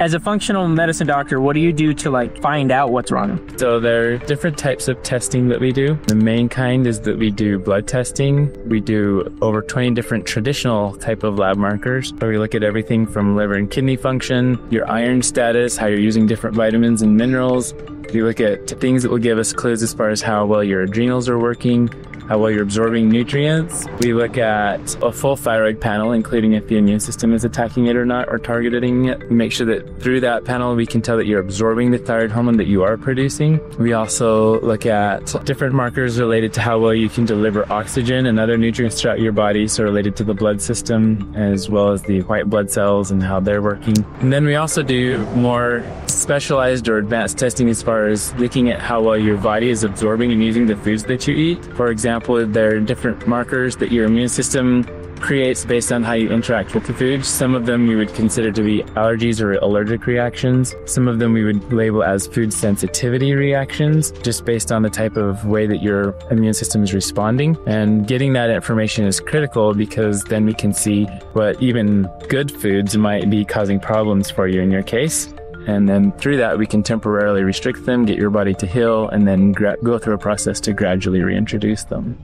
As a functional medicine doctor, what do you do to like find out what's wrong? So there are different types of testing that we do. The main kind is that we do blood testing. We do over 20 different traditional type of lab markers, where we look at everything from liver and kidney function, your iron status, how you're using different vitamins and minerals. We look at things that will give us clues as far as how well your adrenals are working, how well you're absorbing nutrients. We look at a full thyroid panel, including if the immune system is attacking it or not, or targeting it. We make sure that through that panel, we can tell that you're absorbing the thyroid hormone that you are producing. We also look at different markers related to how well you can deliver oxygen and other nutrients throughout your body, so related to the blood system, as well as the white blood cells and how they're working. And then we also do more specialized or advanced testing as far as looking at how well your body is absorbing and using the foods that you eat. For example, there are different markers that your immune system creates based on how you interact with the food. Some of them we would consider to be allergies or allergic reactions. Some of them we would label as food sensitivity reactions, just based on the type of way that your immune system is responding. And getting that information is critical, because then we can see what even good foods might be causing problems for you in your case. And then through that, we can temporarily restrict them, get your body to heal, and then go through a process to gradually reintroduce them.